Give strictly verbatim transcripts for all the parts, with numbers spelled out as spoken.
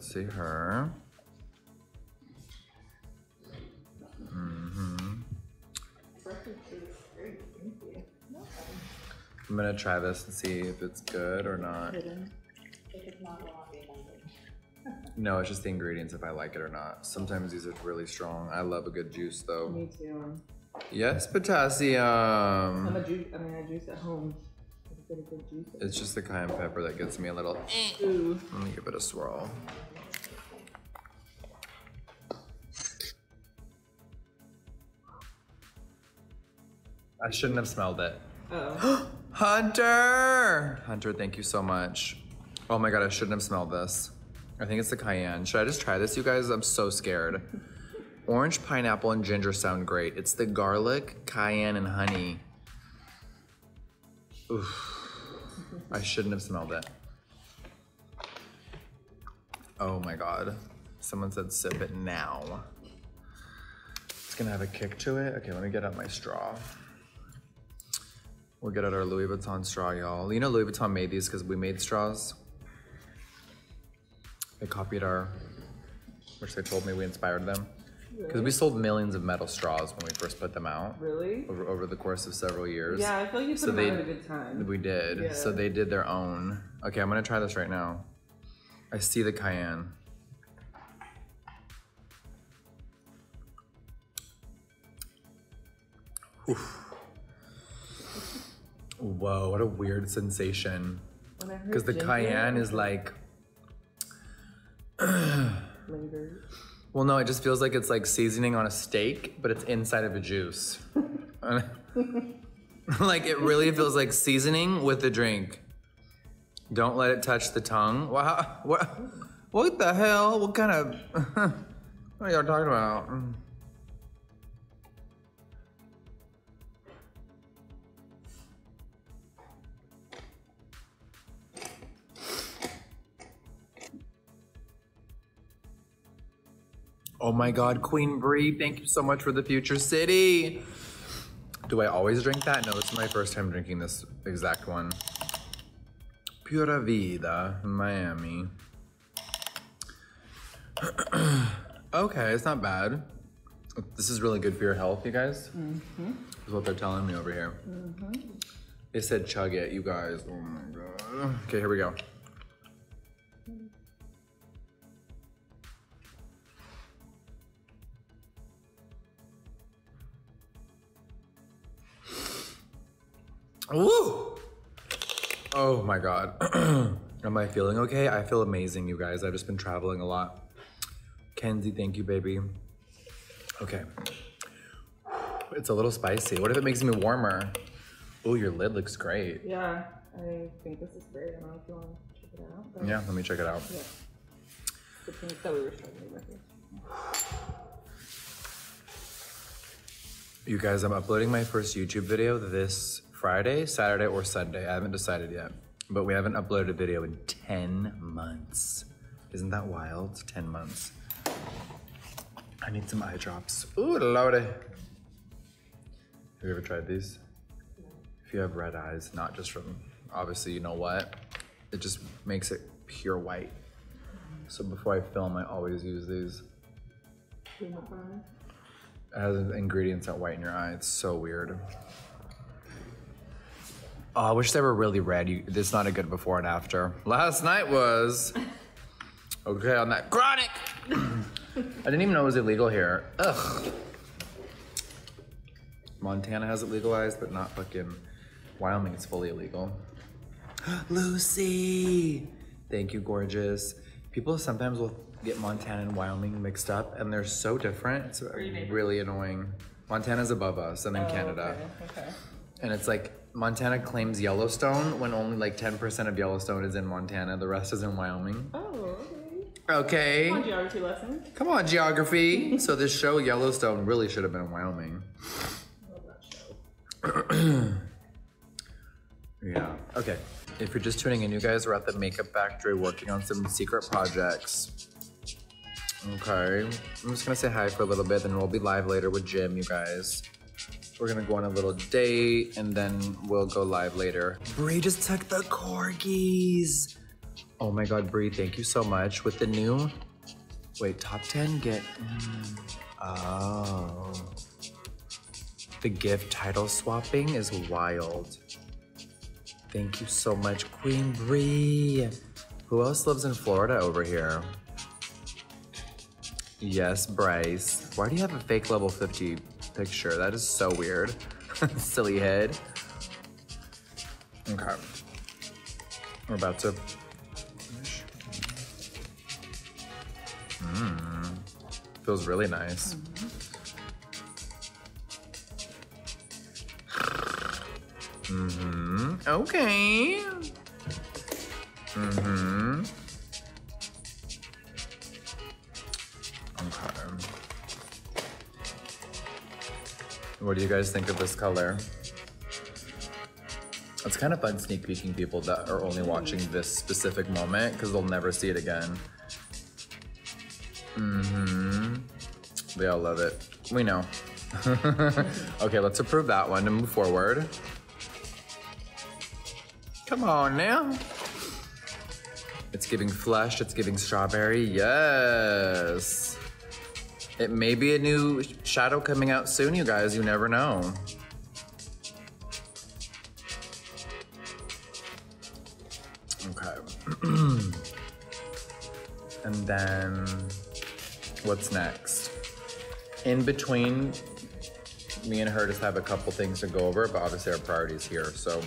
let's see her. Mm-hmm. I'm gonna try this and see if it's good or not. No, it's just the ingredients, if I like it or not. Sometimes these are really strong. I love a good juice though. Me too. Yes, potassium. I'm a juice, I mean, I juice at home. A bit of good juice. It's just the cayenne pepper that gets me a little. Ooh. Let me give it a swirl. I shouldn't have smelled it. Uh-oh. Hunter! Hunter, thank you so much. Oh my God, I shouldn't have smelled this. I think it's the cayenne. Should I just try this, you guys? I'm so scared. Orange, pineapple, and ginger sound great. It's the garlic, cayenne, and honey. Oof. I shouldn't have smelled it. Oh my God. Someone said sip it now. It's gonna have a kick to it. Okay, let me get out my straw. We'll get out our Louis Vuitton straw, y'all. You know Louis Vuitton made these because we made straws. They copied our, which they told me we inspired them. Because really? We sold millions of metal straws when we first put them out. Really? Over, over the course of several years. Yeah, I feel like you put so them they, out at a good time. We did. Yeah. So they did their own. Okay, I'm gonna try this right now. I see the cayenne. Oof. Whoa, what a weird sensation. Because the cayenne is like... Well, no, it just feels like it's like seasoning on a steak, but it's inside of a juice. Like, it really feels like seasoning with the drink. Don't let it touch the tongue. Wow, what, what the hell? What kind of... What are y'all talking about? Oh my God, Queen Bree, thank you so much for the future city. Do I always drink that? No, it's my first time drinking this exact one. Pura Vida, Miami. Okay, it's not bad. This is really good for your health, you guys. Mm-hmm. Is what they're telling me over here. Mm-hmm. They said chug it, you guys. Oh my God. Okay, here we go. Woo! Oh my God. Am I feeling okay? I feel amazing, you guys. I've just been traveling a lot. Kenzie, thank you, baby. Okay. It's a little spicy. What if it makes me warmer? Oh, your lid looks great. Yeah, I think this is great. I don't know if you want to check it out. Yeah, let me check it out. Yeah. The thing that we were struggling with here. You guys, I'm uploading my first YouTube video this Friday, Saturday, or Sunday. I haven't decided yet, but we haven't uploaded a video in ten months. Isn't that wild? ten months. I need some eye drops. Ooh, lordy. Have you ever tried these? If you have red eyes, not just from, obviously, you know what? It just makes it pure white. So before I film, I always use these. It has ingredients that whiten your eye. It's so weird. Oh, I wish they were really red. You, it's not a good before and after. Last night was. Okay, on that chronic. I didn't even know it was illegal here. Ugh. Montana has it legalized, but not fucking Wyoming. It's fully illegal. Lucy, thank you, gorgeous. People sometimes will get Montana and Wyoming mixed up, and they're so different. It's really annoying. Montana's above us, and then oh, Canada. Okay, okay. And it's like, Montana claims Yellowstone when only like ten percent of Yellowstone is in Montana. The rest is in Wyoming. Oh, okay. Okay. Come on, geography lesson. Come on, geography. So this show, Yellowstone, really should have been in Wyoming. I love that show. Yeah. Okay. If you're just tuning in, you guys, we're at the makeup factory working on some secret projects. Okay. I'm just going to say hi for a little bit, then we'll be live later with Jim, you guys. We're gonna go on a little date and then we'll go live later. Bree just took the corgis. Oh my God, Brie, thank you so much. With the new, wait, top ten get, mm. Oh. The gift title swapping is wild. Thank you so much, Queen Brie. Who else lives in Florida over here? Yes, Bryce. Why do you have a fake level fifty picture? That is so weird. Silly head. Okay. We're about to. Mmm. Feels really nice. Mm-hmm. Okay. Mm-hmm. Okay. What do you guys think of this color? It's kind of fun sneak peeking people that are only watching this specific moment because they'll never see it again. Mm-hmm. They all love it. We know. Okay, let's approve that one and move forward. Come on now. It's giving flush, it's giving strawberry, yes. It may be a new shadow coming out soon, you guys, you never know. Okay. And then, what's next? In between, me and her just have a couple things to go over, but obviously our priority's here, so.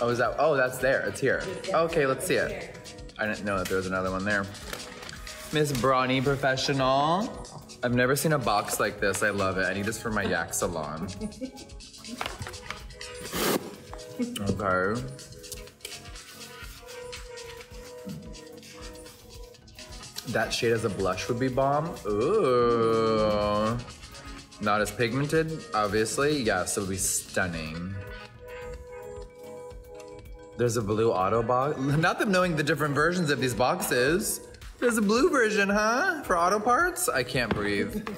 Oh, is that, oh, that's there, it's here. Okay, let's see it. I didn't know that there was another one there. Miss Brawny Professional. I've never seen a box like this, I love it. I need this for my yak salon. Okay. That shade as a blush would be bomb. Ooh. Not as pigmented, obviously. Yes, it would be stunning. There's a blue auto box. Not them knowing the different versions of these boxes. There's a blue version, huh? For auto parts? I can't breathe.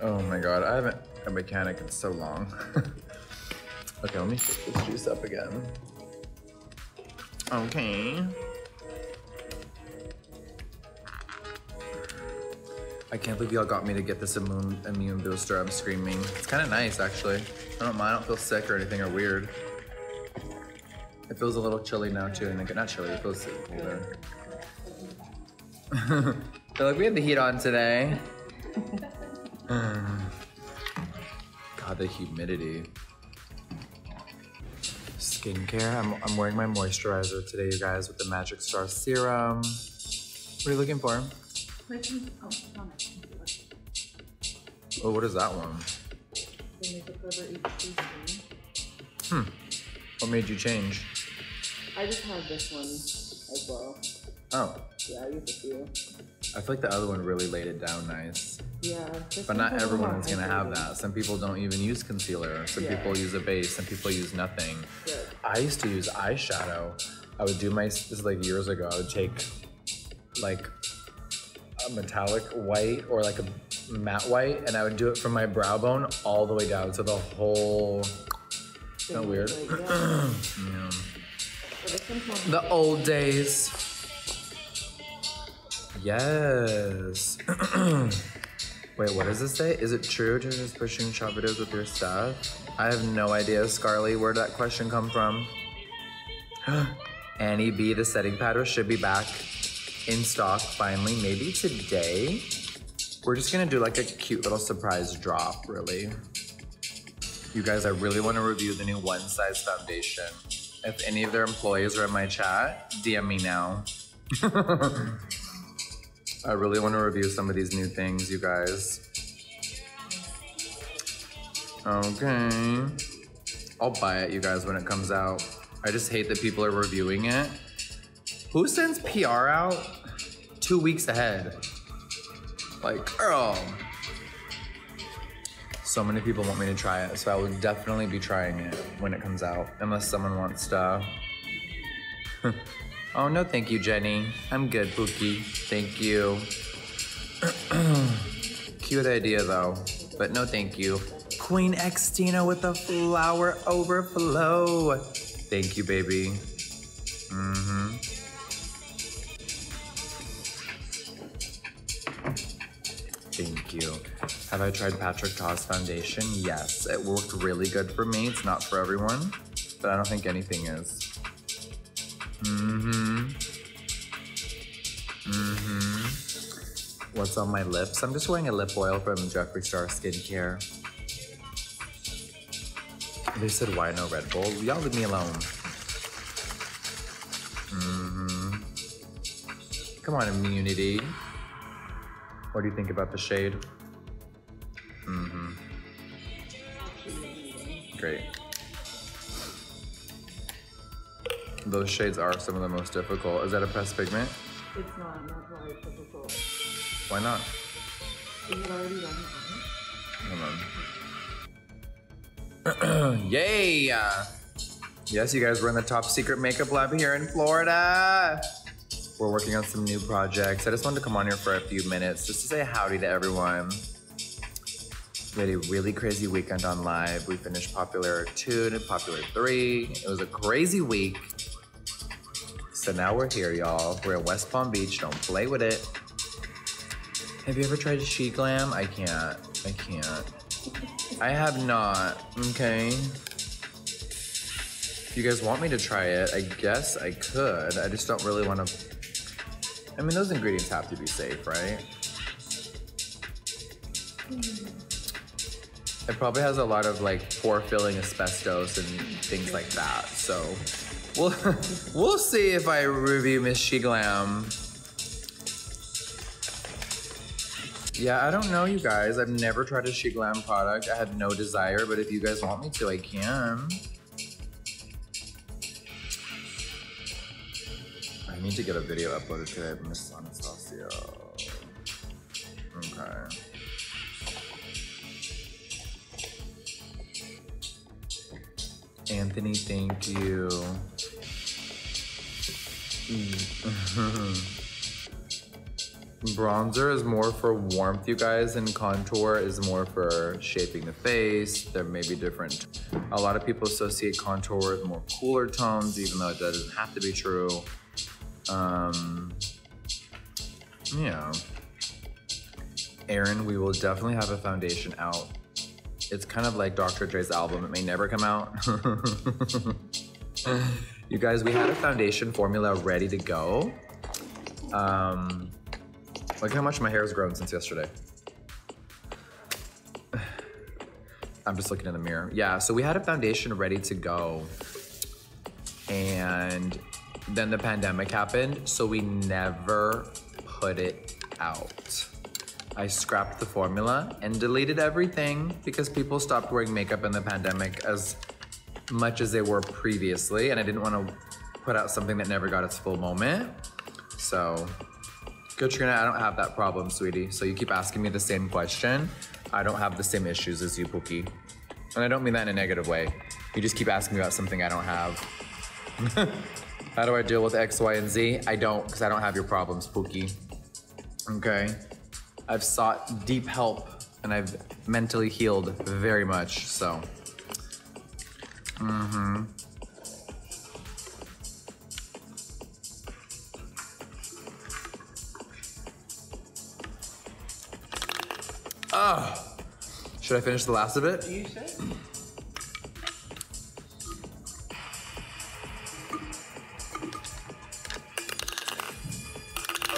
Oh my God, I haven't been a mechanic in so long. Okay, let me put this juice up again. Okay. I can't believe y'all got me to get this immune, immune booster. I'm screaming. It's kind of nice, actually. I don't mind, I don't feel sick or anything or weird. It feels a little chilly now too, and then, not chilly, it feels cooler. So like we have the heat on today. God, the humidity. Skincare, I'm, I'm wearing my moisturizer today, you guys, with the Magic Star Serum. What are you looking for? Oh, what is that one? Hmm, what made you change? I just have this one as well. Oh. Yeah, I used a few. I feel like the other one really laid it down nice. Yeah. But not everyone's gonna have that. Some people don't even use concealer. Some yeah. people use a base. Some people use nothing. Good. I used to use eyeshadow. I would do my, this is like years ago, I would take like a metallic white or like a matte white and I would do it from my brow bone all the way down. So the whole, isn't that weird? Like, yeah. Yeah. The old days. Yes. Wait, what does this say? Is it true to just pushing shop videos with your stuff? I have no idea, Scarly, where did that question come from? Annie B, the setting powder should be back in stock finally, maybe today. We're just gonna do like a cute little surprise drop, really. You guys, I really wanna review the new One Size foundation. If any of their employees are in my chat, D M me now. I really want to review some of these new things, you guys. Okay. I'll buy it, you guys, when it comes out. I just hate that people are reviewing it. Who sends P R out two weeks ahead? Like, girl. So many people want me to try it, so I will definitely be trying it when it comes out, unless someone wants to. Oh, no thank you, Jenny. I'm good, Pookie. Thank you. Cute idea, though, but no thank you. Queen Xtina with the flower overflow. Thank you, baby. Mm-hmm. Thank you. Have I tried Patrick Ta's foundation? Yes, it worked really good for me. It's not for everyone, but I don't think anything is. Mm-hmm. Mm-hmm. What's on my lips? I'm just wearing a lip oil from Jeffree Star Skincare. They said, why no Red Bull? Y'all leave me alone. Mm-hmm. Come on, immunity. What do you think about the shade? Mm-hmm. Great. Those shades are some of the most difficult. Is that a pressed pigment? It's not, that's why it's difficult. Why not? Is it already done? Hold on. Yay! Yes, you guys, we're in the top secret makeup lab here in Florida. We're working on some new projects. I just wanted to come on here for a few minutes just to say howdy to everyone. We had a really crazy weekend on live. We finished Popular two to Popular three. It was a crazy week. So now we're here, y'all. We're in West Palm Beach. Don't play with it. Have you ever tried She Glam? I can't. I can't. I have not. Okay. If you guys want me to try it, I guess I could. I just don't really want to. I mean, those ingredients have to be safe, right? It probably has a lot of like pore-filling asbestos and things like that, so. We'll, we'll see if I review Miss She Glam. Yeah, I don't know, you guys. I've never tried a She Glam product. I had no desire, but if you guys want me to, I can. I need to get a video uploaded today, Miss Anastasia. Okay. Anthony, thank you. Bronzer is more for warmth, you guys, and contour is more for shaping the face. There may be different. A lot of people associate contour with more cooler tones, even though it doesn't have to be true. Um, yeah. Erin, we will definitely have a foundation out. It's kind of like Doctor Dre's album. It may never come out. You guys, we had a foundation formula ready to go. Um, look how much my hair has grown since yesterday. I'm just looking in the mirror. Yeah, so we had a foundation ready to go. And then the pandemic happened, so we never put it out. I scrapped the formula and deleted everything because people stopped wearing makeup in the pandemic as much as they were previously, and I didn't want to put out something that never got its full moment. So, Katrina, I don't have that problem, sweetie. So you keep asking me the same question. I don't have the same issues as you, Pookie. And I don't mean that in a negative way. You just keep asking me about something I don't have. How do I deal with X, Y, and Z? I don't, because I don't have your problems, Pookie. Okay. I've sought deep help and I've mentally healed very much, so. Mm-hmm. Oh, should I finish the last of it? You should.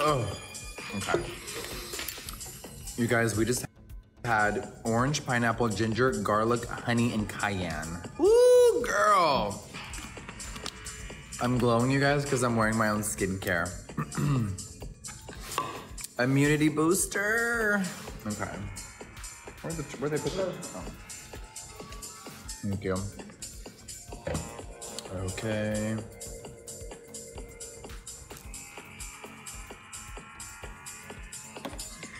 Oh, okay. You guys, we just had orange, pineapple, ginger, garlic, honey, and cayenne. Woo, girl! I'm glowing, you guys, because I'm wearing my own skincare. Immunity booster. Okay. Where'd the, where'd they put that? Oh. Thank you. Okay.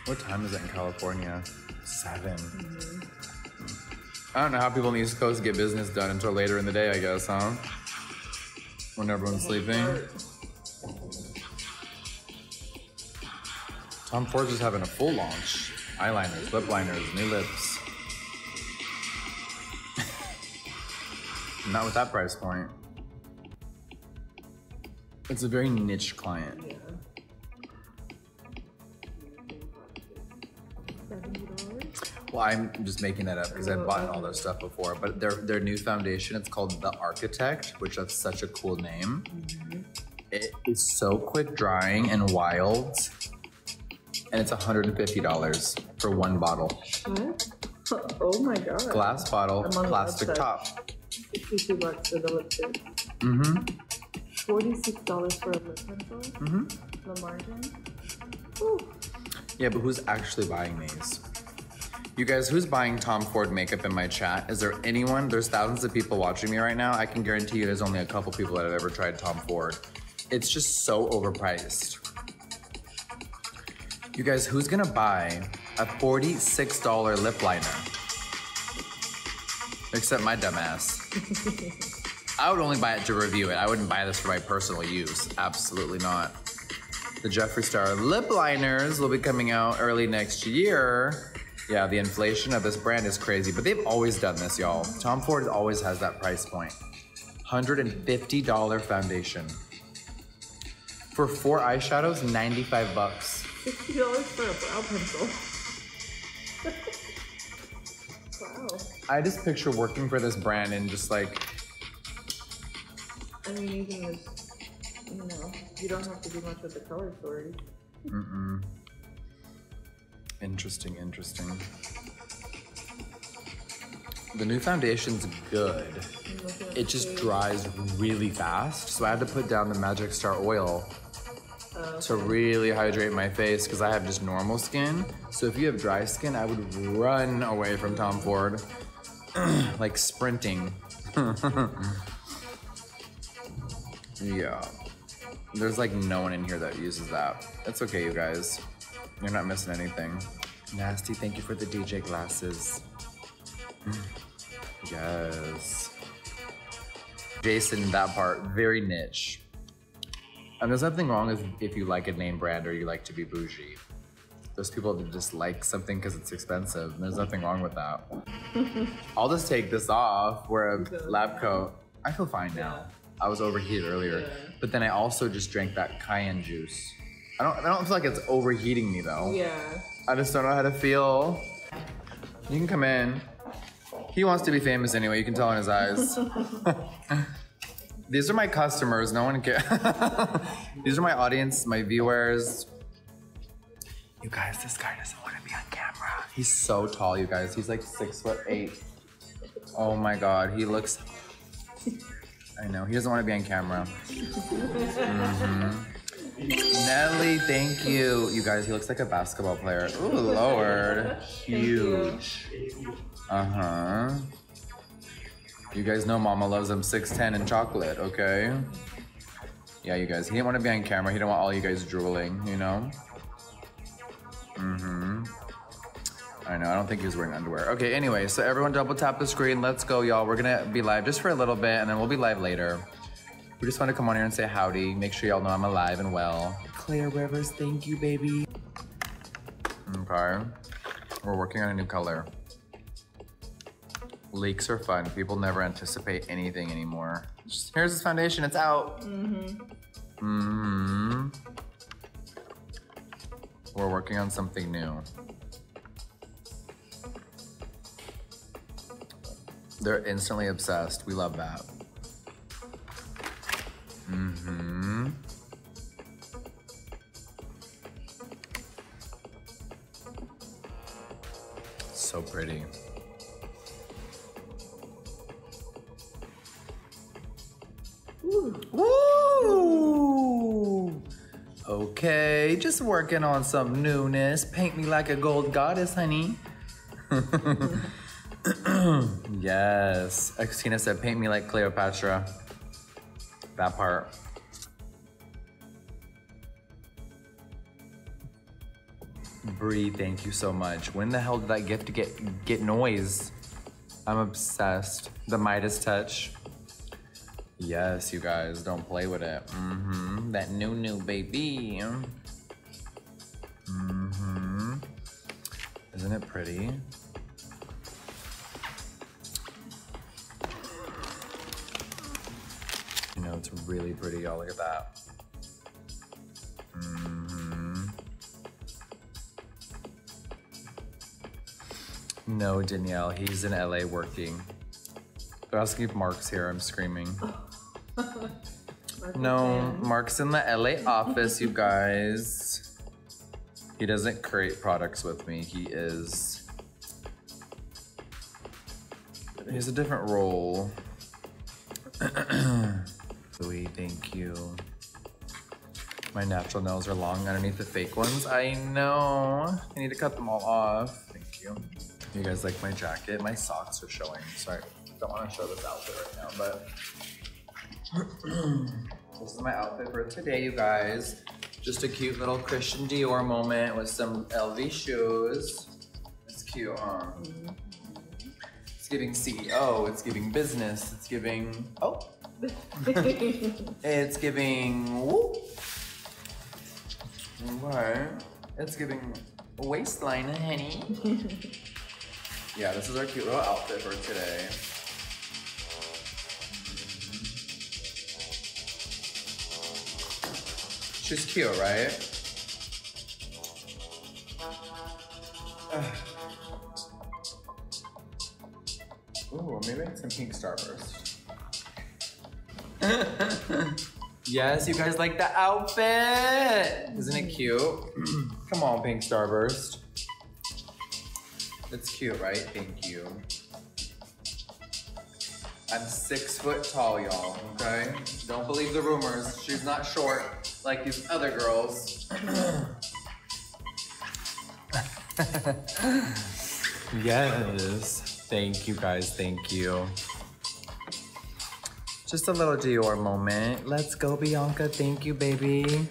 What time is it in California? seven. Mm-hmm. I don't know how people on the East Coast get business done until later in the day, I guess, huh? When everyone's sleeping. Tom Ford is having a full launch. Eyeliners, lip liners, new lips. Not with that price point. It's a very niche client. Yeah. Well, I'm just making that up because I've bought all their stuff before, but their their new foundation, it's called The Architect, which that's such a cool name. Mm-hmm. It is so quick drying and wild, and it's one hundred fifty dollars for one bottle. What? Oh my God. Glass bottle, plastic top. fifty bucks for the lipstick. Mm-hmm. forty-six dollars for a lip pencil. Mm-hmm. The margin. Ooh. Yeah, but who's actually buying these? You guys, who's buying Tom Ford makeup in my chat? Is there anyone? There's thousands of people watching me right now. I can guarantee you there's only a couple people that have ever tried Tom Ford. It's just so overpriced. You guys, who's gonna buy a forty-six dollar lip liner? Except my dumbass. I would only buy it to review it. I wouldn't buy this for my personal use. Absolutely not. The Jeffree Star lip liners will be coming out early next year. Yeah, the inflation of this brand is crazy, but they've always done this, y'all. Tom Ford always has that price point. one hundred fifty dollar foundation. For four eyeshadows, ninety-five bucks. sixty dollars for a brow pencil. Wow. I just picture working for this brand and just like... I mean, using this, you know, you don't have to do much with the color story. Mm-mm. Interesting, interesting. The new foundation's good. It just dries really fast, so I had to put down the Magic Star oil uh, to really hydrate my face because I have just normal skin. So if you have dry skin, I would run away from Tom Ford, like sprinting. Yeah. There's like no one in here that uses that. That's okay, you guys. You're not missing anything. Nasty, thank you for the D J glasses. Yes. Jason, that part, very niche. And there's nothing wrong if, if you like a name brand or you like to be bougie. There's people that just like something because it's expensive, and there's nothing wrong with that. I'll just take this off, wear a lab coat. I feel fine now. I was overheated earlier. Yeah. But then I also just drank that cayenne juice. I don't, I don't feel like it's overheating me though. Yeah. I just don't know how to feel. You can come in. He wants to be famous anyway, you can tell in his eyes. These are my customers, no one cares. These are my audience, my viewers. You guys, this guy doesn't want to be on camera. He's so tall, you guys. He's like six foot eight. Oh my God, he looks... I know, he doesn't want to be on camera. Mm-hmm. Nelly, thank you. You guys, he looks like a basketball player. Ooh, Lord. Huge. Uh-huh. You guys know Mama loves him six ten and chocolate, okay? Yeah, you guys, he didn't want to be on camera. He didn't want all you guys drooling, you know? Mm-hmm. I know, I don't think he was wearing underwear. Okay, anyway, so everyone double tap the screen. Let's go, y'all. We're gonna be live just for a little bit, and then we'll be live later. We just want to come on here and say howdy. Make sure y'all know I'm alive and well. Claire Rivers, thank you, baby. Okay. We're working on a new color. Leaks are fun. People never anticipate anything anymore. Just, here's this foundation. It's out. Mm-hmm. Mm-hmm. We're working on something new. They're instantly obsessed. We love that. Mm-hmm. So pretty. Ooh. Woo! Okay, just working on some newness. Paint me like a gold goddess, honey. Yes. Christina said, paint me like Cleopatra. That part. Bree, thank you so much. When the hell did that gift get get noise? I'm obsessed. The Midas touch. Yes, you guys, don't play with it. Mm-hmm. That new new baby. Mm-hmm. Isn't it pretty? It's really pretty, y'all. Look at that. Mm-hmm. No, Danielle, he's in L A working. But I'll keep Mark's here. I'm screaming. Mark no, Mark's in the L A office, you guys. He doesn't create products with me. He is. He has a different role. Louis, thank you. My natural nails are long underneath the fake ones. I know. I need to cut them all off. Thank you. You guys like my jacket? My socks are showing. Sorry, I don't want to show this outfit right now, but this is my outfit for today, you guys. Just a cute little Christian Dior moment with some L V shoes. It's cute, huh? It's giving C E O, it's giving business, it's giving, oh. It's giving, whoop. What? It's giving waistline, honey. Yeah, this is our cute little outfit for today. She's cute, right? Ooh, maybe I need some pink starburst. Yes, you guys like the outfit! Isn't it cute? Come on, pink starburst. It's cute, right? Thank you. I'm six foot tall, y'all, okay? Don't believe the rumors. She's not short like these other girls. Yes. Thank you, guys. Thank you. Just a little Dior moment. Let's go, Bianca. Thank you, baby.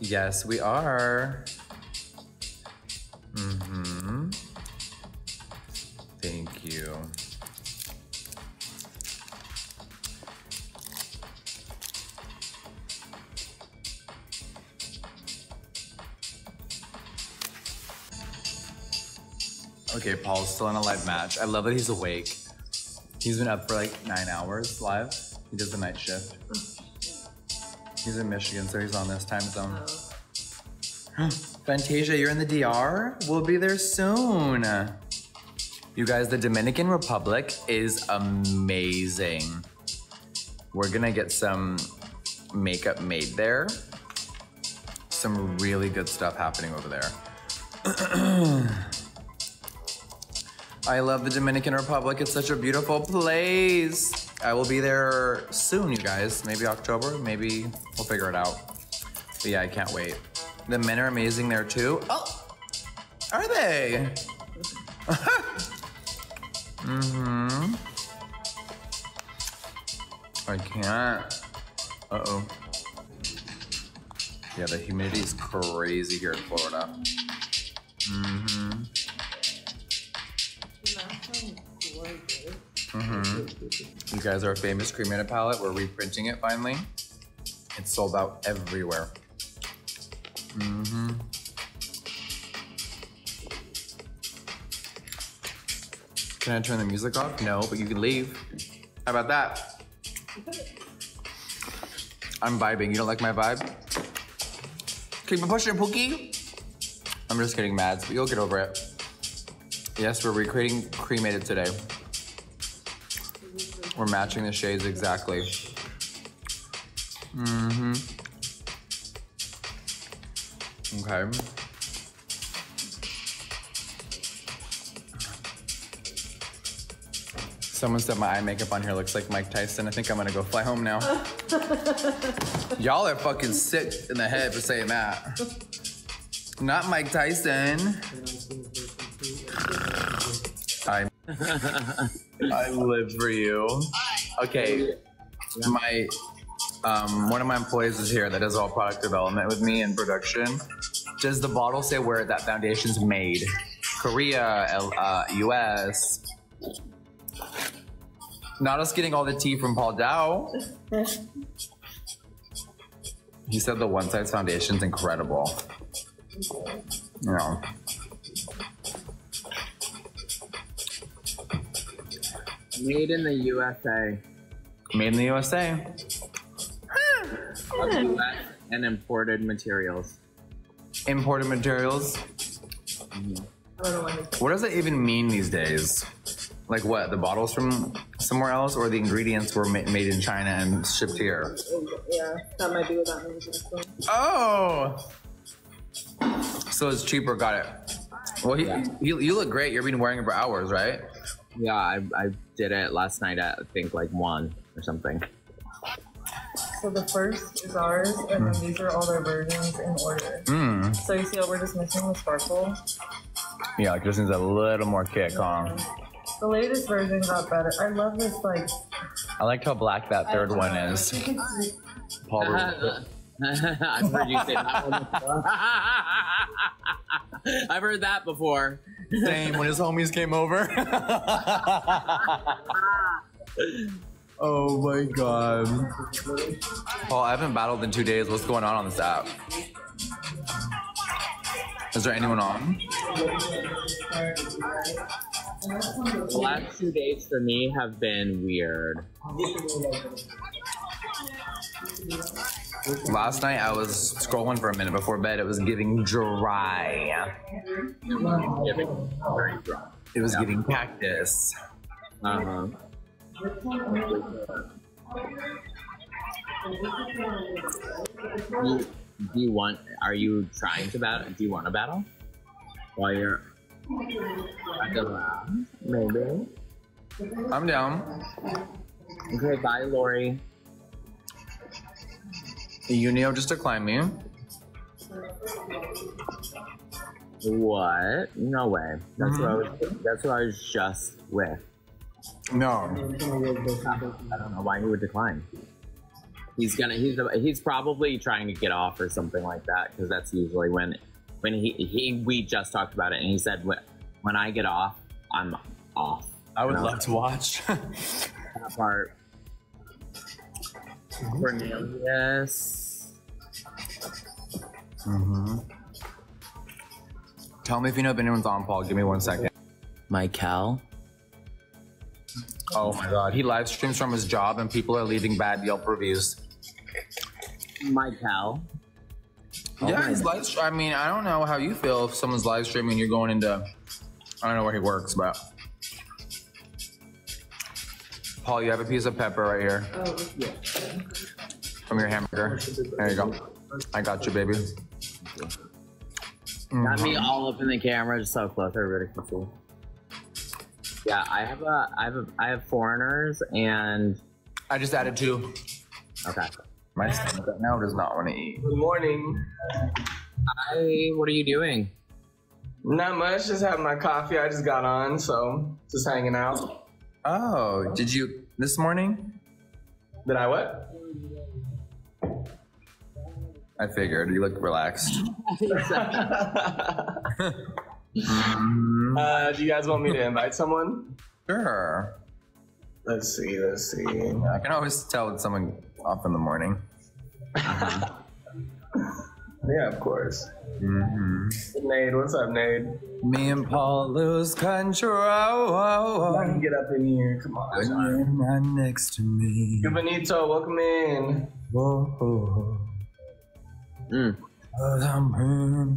Yes, we are. Mm-hmm. Thank you. Okay, Paul's still on a live match. I love that he's awake. He's been up for like nine hours live. He does the night shift. He's in Michigan, so he's on this time zone. Fantasia, you're in the D R? We'll be there soon. You guys, the Dominican Republic is amazing. We're gonna get some makeup made there. Some really good stuff happening over there. I love the Dominican Republic. It's such a beautiful place. I will be there soon, you guys. Maybe October, maybe we'll figure it out. But yeah, I can't wait. The men are amazing there too. Oh, are they? Mm-hmm. I can't. Uh-oh. Yeah, the humidity is crazy here in Florida. Mm-hmm. Mm-hmm. You guys, our famous cream in a palette, we're reprinting it finally. It's sold out everywhere. Mm-hmm. Can I turn the music off? No, but you can leave. How about that? I'm vibing. You don't like my vibe? Keep it pushing, Pookie. I'm just getting mad, but you'll get over it. Yes, we're recreating cremated today. We're matching the shades exactly. Mm-hmm. Okay. Someone said my eye makeup on here looks like Mike Tyson. I think I'm gonna go fly home now. Y'all are fucking sick in the head for saying that. Not Mike Tyson. I I live for you. Okay, my um, one of my employees is here that does all product development with me and production. Does the bottle say where that foundation's made? Korea, uh, U S. Not us getting all the tea from Paul Dao. He said the One Size foundation's incredible. Yeah. Made in the U S A. Made in the U S A. Huh. And imported materials. Imported materials? Mm-hmm. What does that even mean these days? Like what, the bottles from somewhere else or the ingredients were ma made in China and shipped here? Yeah, that might be what that means. Oh! So it's cheaper, got it. Well, yeah. you, you look great. You've been wearing it for hours, right? Yeah, I, I did it last night at, I think, like one or something. So the first is ours, and mm. then these are all their versions in order. Mm. So you see how we're just missing the sparkle? Yeah, like this needs a little more kick, yeah. huh? The latest version got better. I love this, like... I like how black that third one is. Paul, I've heard you say that one before. I've heard that before. Same, when his homies came over. Oh my God. Paul, I haven't battled in two days. What's going on on this app? Is there anyone on? The last two days for me have been weird. Last night I was scrolling for a minute before bed. It was giving dry. It was giving very dry. It was yeah. giving cactus. Uh-huh. Do, do you want, are you trying to battle? Do you want to battle? While you're... Maybe. I'm down. Okay, bye, Lori. You know just declined me. What? No way. That's mm-hmm. what I was. That's what I was just with. No. I don't know why he would decline. He's gonna. He's. He's probably trying to get off or something like that because that's usually when. When he, he, we just talked about it and he said, when I get off, I'm off. I would I love like, to watch. That part. Cornelius. Mm-hmm. Tell me if you know if anyone's on, Paul. Give me one second. Michael. Oh my God. He live streams from his job and people are leaving bad Yelp reviews. Michael. Oh yeah, his live, I mean, I don't know how you feel if someone's live streaming, you're going into, I don't know where he works, but. Paul, you have a piece of pepper right here. Oh, yeah. From your hamburger. There you go. I got you, baby. Mm-hmm. Got me all up in the camera, just so close, everybody can see. Yeah, I have a, I have a, I have foreigners and. I just added two. Okay. My stomach right now does not want to eat. Good morning. Hi, what are you doing? Not much, just having my coffee. I just got on, so just hanging out. Oh, did you, this morning? Did I what? I figured, you look relaxed. uh, do you guys want me to invite someone? Sure. Let's see, let's see. I can always tell when someone off in the morning. Uh-huh. Yeah, of course. Mm-hmm. Nade, what's up, Nade? Me and Paul lose control. I can get up in here. Come on. You're not next to me. Giovanito, welcome in. Whoa. whoa. Mm.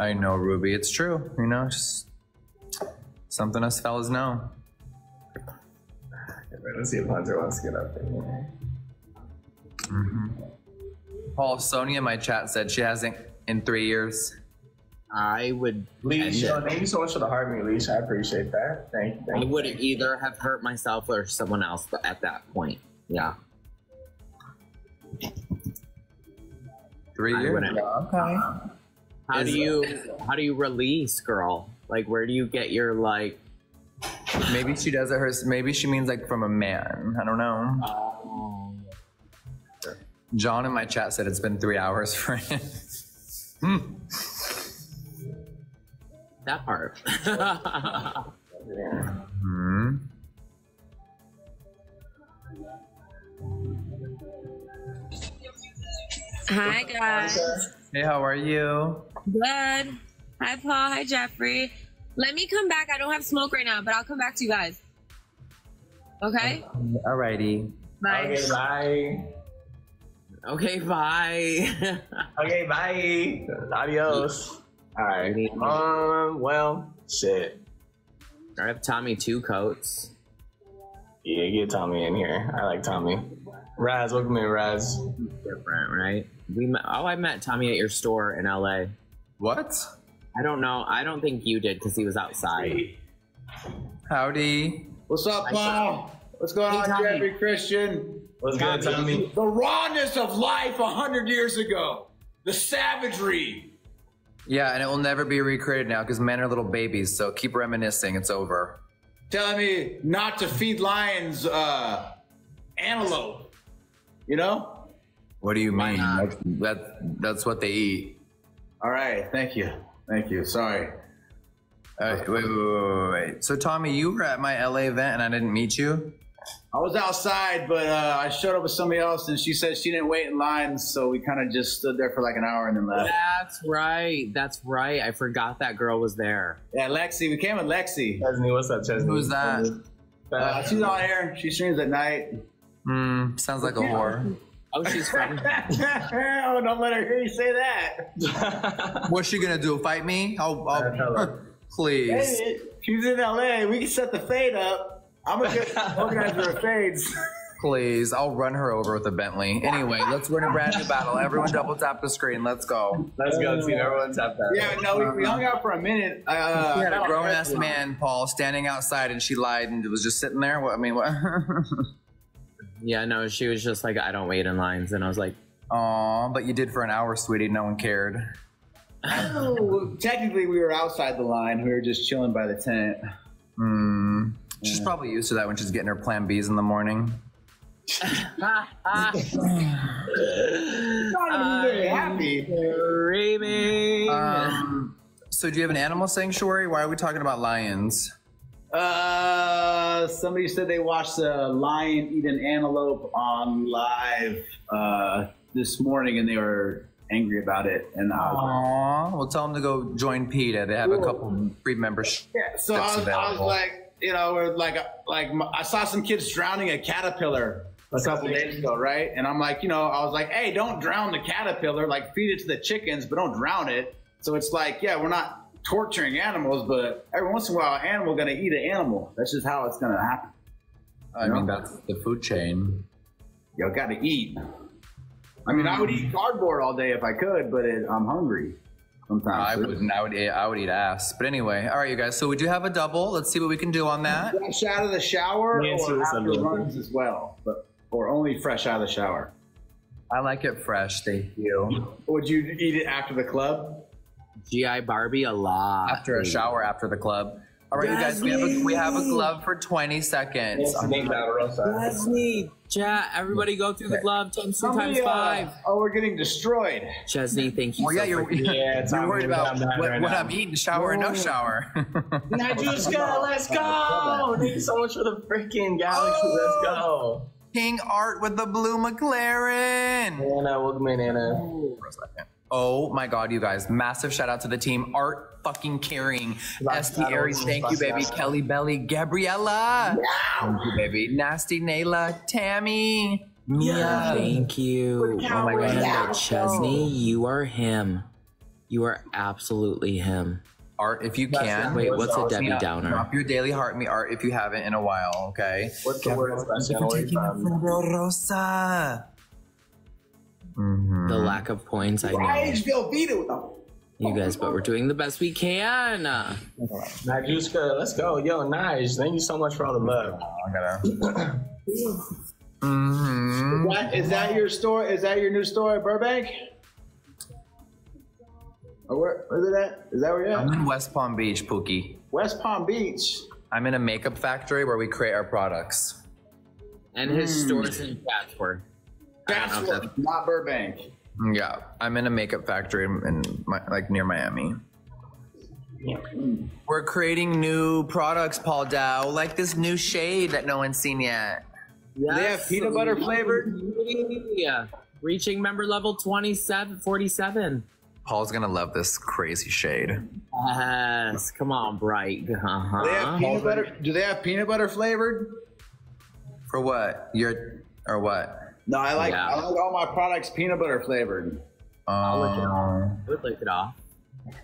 I know, Ruby. It's true. You know, just something us fellas know. Let's see if Hunter wants to get up in here. Mm-hmm. Paul, Sonia in my chat said she hasn't in three years. I would. Leash, yo, thank you so much for the heart me, Leash. I appreciate that. Thank you. Thank I would have either have hurt myself or someone else at that point. Yeah. Three I years. Yeah, okay. How do you how do you release, girl? Like, where do you get your like? Maybe she does it her. Maybe she means like from a man. I don't know. Um, John in my chat said it's been three hours for him. mm. That part. mm-hmm. Hi guys. Hey, how are you? Good. Hi Paul. Hi Jeffrey. Let me come back. I don't have smoke right now, but I'll come back to you guys. Okay. Alrighty. Bye. Okay, bye. Okay, bye. Okay, bye. Adios. Alright. Um, well, shit. I have Tommy two Coats. Yeah, get Tommy in here. I like Tommy. Raz, welcome in, Raz. Different, right? We met, oh, I met Tommy at your store in L A. What? I don't know. I don't think you did because he was outside. Howdy. What's up, Paul? What's going on, Jeffree, Christian? What's going on, Tommy? The rawness of life a hundred years ago. The savagery. Yeah, and it will never be recreated now because men are little babies. So keep reminiscing. It's over. Telling me not to feed lions uh, antelope. You know? What do you mean? That's, that's, that's what they eat. All right. Thank you. Thank you. Sorry. All right. Wait, wait, wait, wait, wait. So, Tommy, you were at my L A event and I didn't meet you? I was outside, but uh, I showed up with somebody else and she said she didn't wait in line. So we kind of just stood there for like an hour and then left. That's right. That's right. I forgot that girl was there. Yeah, Lexi. We came with Lexi. Chesney, what's up, Chesney? Who's that? Uh, she's on here. She streams at night. Mm, sounds like a whore. Oh, she's from. Oh, don't let her hear you say that. What's she going to do? Fight me? I'll, I'll, please. Hey, she's in L A. We can set the fade up. I'm going to organize her fades. Please. I'll run her over with a Bentley. Anyway, let's win a brand new battle. Everyone double tap the screen. Let's go. Let's go, team. Everyone tap that. Yeah, no, we, we hung out for a minute. Uh, we had a grown-ass man, Paul, standing outside, and she lied and was just sitting there. What, I mean, what? Yeah, no, she was just like, I don't wait in lines. And I was like, aw, but you did for an hour, sweetie. No one cared. Oh, technically, we were outside the line. We were just chilling by the tent. Mm. She's yeah. probably used to that when she's getting her plan B's in the morning. I'm very happy. Um, so do you have an animal sanctuary? Why are we talking about lions? Uh, somebody said they watched a lion eat an antelope on live uh, this morning and they were angry about it. And aww, well, tell them to go join PETA. They have cool. a couple free memberships. Yeah, so I was, I was like, you know, or like, like I saw some kids drowning a caterpillar a couple days ago, right? And I'm like, you know, I was like, hey, don't drown the caterpillar, like feed it to the chickens, but don't drown it. So it's like, yeah, we're not torturing animals, but every once in a while an animal gonna eat an animal. That's just how it's gonna happen. I mean, that's the food chain. You gotta eat. I mean, I would eat cardboard all day if I could, but it, I'm hungry sometimes. I wouldn't. I would eat, I would eat ass. But anyway, all right, you guys, so we do have a double. Let's see what we can do on that. Fresh out of the shower or after runs as well, but or only fresh out of the shower. I like it fresh, thank you. Would you eat it after the club? G I Barbie a lot. After a shower, after the club. All right, Jasmine. You guys, we have a, we have a glove for twenty seconds. That's me. Chat, everybody go through okay. the glove ten times five. Uh, oh, we're getting destroyed. Chesney, thank you. Well, so yeah, you're, yeah, you're worried about what, right what I'm eating, shower and no shower. Najushka, let's go. Thank you so much for the freaking galaxy. Oh. Let's go. King Art with the blue McLaren. Anna, welcome in, Anna. For a second. Oh my God, you guys. Massive shout out to the team. Art fucking carrying. S T Aries, thank you, baby. Kelly Belly, Gabriella. Wow. Thank you, baby. Nasty Nayla, Tammy. Mia. Yeah, thank you. Oh my God, yeah. Chesney, you are him. You are absolutely him. Art, if you can. Wait, what's a Debbie Downer? Drop your daily heart me, Art, if you haven't in a while, okay? What's the word? Rosa. Mm-hmm. The lack of points, I know. I feel beat with them. You guys, but we're doing the best we can. Najushka, let's go. Yo, Naj, thank you so much for all the love. Mm-hmm. What, is that your store? Is that your new store at Burbank? Or where, where is it at? Is that where you're at? I'm in West Palm Beach, Pookie. West Palm Beach? I'm in a makeup factory where we create our products. And his mm. store's in Chatsworth. Chatsworth, okay. Not Burbank. Yeah, I'm in a makeup factory in my, like near Miami. Yeah. We're creating new products, Paul Dao, like this new shade that no one's seen yet. Yes. They have peanut butter flavored. Yeah, reaching member level twenty-seven forty-seven. Paul's gonna love this crazy shade. Yes, come on, Bright. Uh-huh. They have peanut butter. Do they have peanut butter flavored? For what? Your or what? No, I like yeah. I like all my products peanut butter flavored. Um, I'll lick it off. I would lick it off.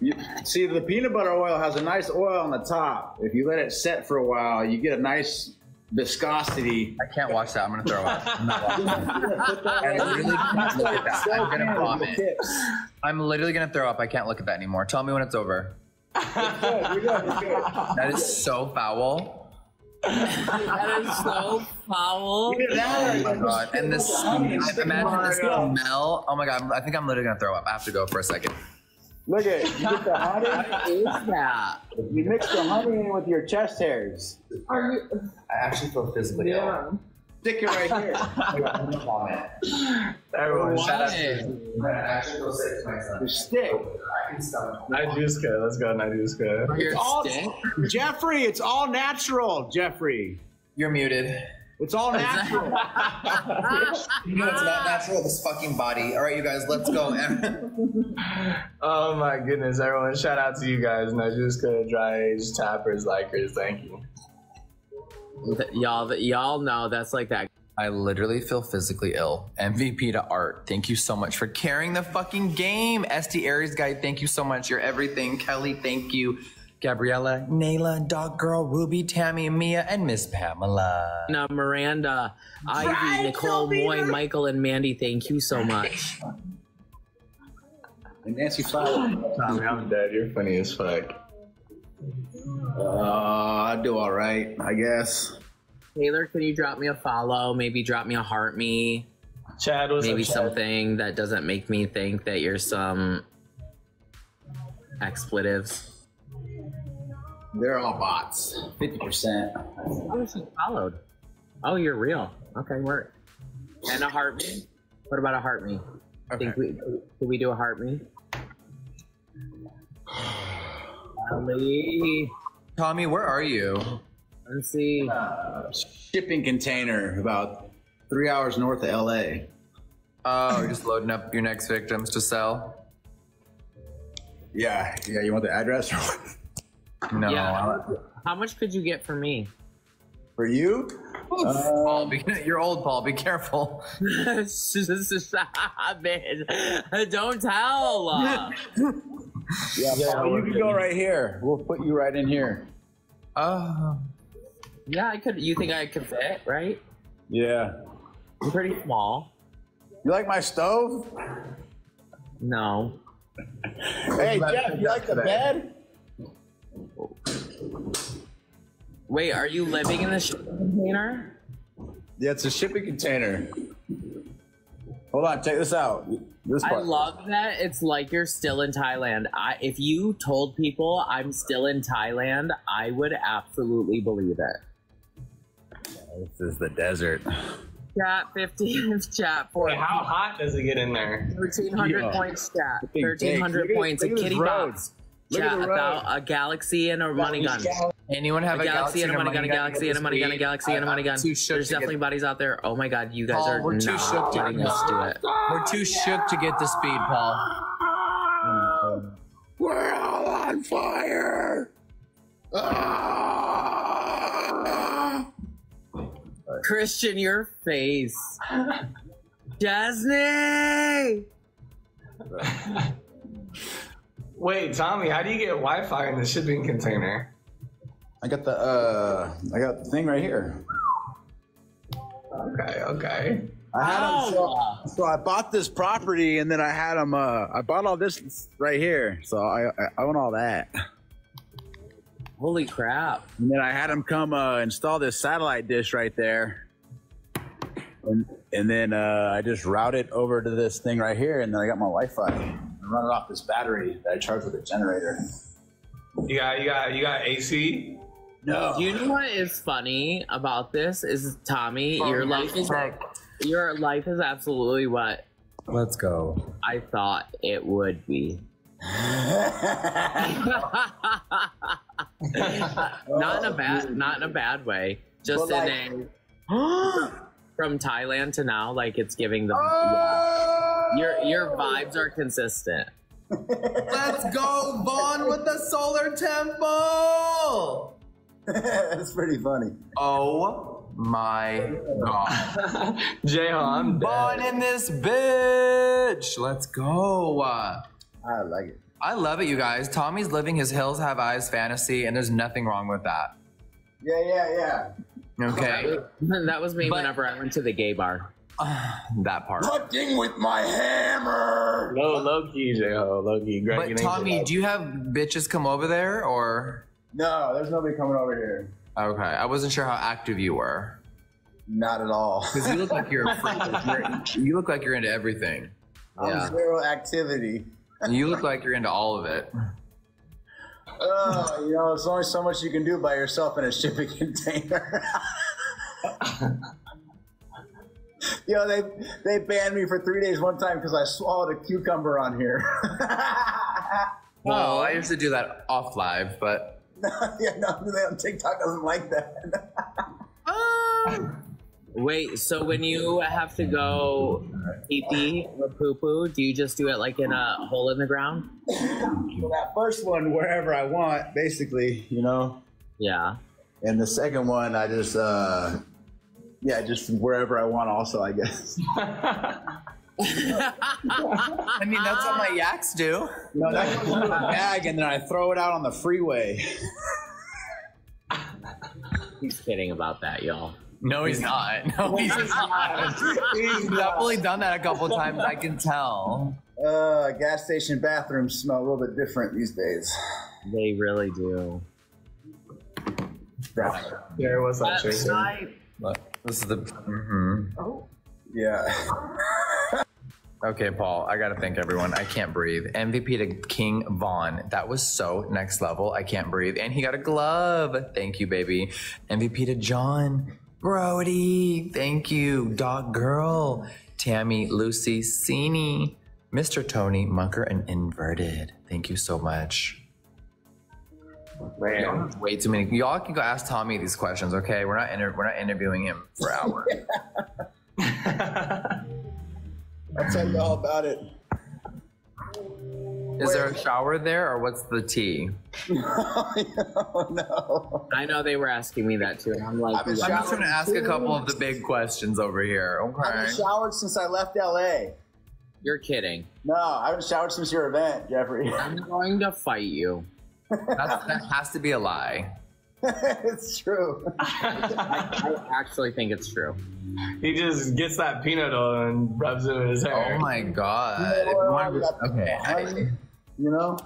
You, see, the peanut butter oil has a nice oil on the top. If you let it set for a while, you get a nice viscosity. I can't watch that. I'm gonna throw up. I'm not watching that. I really can't look at that. I'm gonna vomit. I'm literally gonna throw up. I can't look at that anymore. Tell me when it's over. It's good. You're good. It's good. That is so foul. That is so foul. Yeah, oh my god! And this, imagine the smell. Oh my god! I think I'm literally gonna throw up. I have to go for a second. Look at it. You get the honey. Yeah. You mix the honey in with your chest hairs. Are you... I actually feel physically ill. Yeah. Stick it right here. Everyone, shut up. I actually feel sick to myself. Your stick. I can stop. Nijewska, let's go, Nijewska. Your stick? Jeffree, it's all natural, Jeffree. You're muted. It's all natural. You know it's not natural, this fucking body. All right, you guys, let's go. Oh my goodness, everyone. Shout out to you guys. Nijewska, Dry Age, Tappers, Likers, thank you. Y'all y'all know that's like that. I literally feel physically ill. M V P to Art. Thank you so much for carrying the fucking game. S D Aries guy, thank you so much. You're everything. Kelly, thank you. Gabriella, Nayla, Dog Girl, Ruby, Tammy, Mia, and Miss Pamela. Now, Miranda, Ivy, right, Nicole, Moy, Michael, and Mandy, thank you so much. And Nancy Flower. Tommy, I'm dead. You're funny as fuck. Uh, I do all right, I guess. Taylor, can you drop me a follow? Maybe drop me a heart me. Chad was maybe up, Chad? Something that doesn't make me think that you're some expletives. They're all bots. fifty percent. Oh, she followed. Oh, you're real. Okay, work. And a heart me. What about a heart me? Okay. Think we could we do a heart me? Tommy. Tommy, where are you? Let's see. Uh, shipping container about three hours north of L A. Oh, you're just loading up your next victims to sell? Yeah, yeah, you want the address or what? No. Yeah. How much could you get for me? For you? Uh, Paul, be, you're old, Paul. Be careful. Stop it. Don't tell. Yeah, yeah, Paul, you can go right here. We'll put you right in here. Oh. Uh, yeah, I could. You think I could fit, right? Yeah. I'm pretty small. You like my stove? No. Hey, Jeff, you like the bed? Wait, are you living in a shipping container? Yeah, it's a shipping container. Hold on, check this out. This part. I love that it's like you're still in Thailand. I, if you told people I'm still in Thailand, I would absolutely believe it. This is the desert. Chat fifteen, chat four. Wait, how hot does it get in there? thirteen hundred yeah. Points, chat. thirteen hundred points, a kitty box. Yeah, about a galaxy and a money gun. Anyone have a, a galaxy, galaxy and a money gun? A galaxy and a money gun. A galaxy and a money gun. There's definitely bodies out there. Oh my god, you guys Paul, are we're too not shook letting to us do it. We're too shook to get the speed, Paul. We're all on fire. Ah. Christian, your face. Jasmine. Wait, Tommy, how do you get Wi-Fi in the shipping container? I got the uh, I got the thing right here. Okay, okay. I had oh. them, so, so I bought this property, and then I had them. Uh, I bought all this right here, so I, I own all that. Holy crap! And then I had them come uh, install this satellite dish right there, and and then uh, I just route it over to this thing right here, and then I got my Wi-Fi. Run it off this battery that I charge with a generator. You got, you got, you got A C? No. You know what is funny about this is Tommy, oh, your life is like, your life is absolutely what. Let's go. I thought it would be. Not in a bad, not in a bad way. Just but in like, a from Thailand to now, like it's giving them. Oh! Yeah. Your your vibes are consistent. Let's go, Vaughn, with the solar temple. That's pretty funny. Oh my God. J-Ho, I'm born in this bitch. Let's go. I like it. I love it, you guys. Tommy's living his Hills Have Eyes fantasy, and there's nothing wrong with that. Yeah, yeah, yeah. Okay. That was me but, whenever I went to the gay bar. Uh, that part. Fucking with my hammer. Low, low key, J-Ho, low key. Greg, but Tommy, do you have bitches come over there or? No, there's nobody coming over here. Okay, I wasn't sure how active you were. Not at all. Because you look like you're a freak. You look like you're into everything. I'm yeah. zero activity. You look like you're into all of it. Oh, uh, you know, there's only so much you can do by yourself in a shipping container. You know, they they banned me for three days one time because I swallowed a cucumber on here. Well, I used to do that off live, but. Yeah, no, TikTok doesn't like that. um, Wait, so when you have to go pee-pee or poo-poo, do you just do it like in a hole in the ground? Well, that first one, wherever I want, basically, you know? Yeah. And the second one, I just, uh, yeah, just wherever I want also, I guess. I mean, that's what my yaks do. No, that goes in a bag, and then I throw it out on the freeway. He's kidding about that, y'all. No, he's not. No, he's not. He's definitely done that a couple times. I can tell. Uh, gas station bathrooms smell a little bit different these days. They really do. That's there was that night. Look, this is the. Mm-hmm. Oh. Yeah. Okay, Paul, I gotta thank everyone. I can't breathe. M V P to King Vaughn. That was so next level. I can't breathe. And he got a glove. Thank you, baby. M V P to John Brody. Thank you. Dog Girl. Tammy, Lucy, Sini, Mister Tony, Munker, and Inverted. Thank you so much. Man. Way too many. Y'all can go ask Tommy these questions, okay? We're not inter we're not interviewing him for an hour. I'll tell you all about it. Is Wait. there a shower there, or what's the tea? Oh, no. I know they were asking me that too. I'm like, I'm just trying to ask too. a couple of the big questions over here. Okay. I haven't showered since I left L A. You're kidding. No, I haven't showered since your event, Jeffrey. I'm going to fight you. That's, that has to be a lie. It's true. I, I actually think it's true. He just gets that peanut oil and rubs it in his hair. Oh my God. You know, I was, okay. I, you know?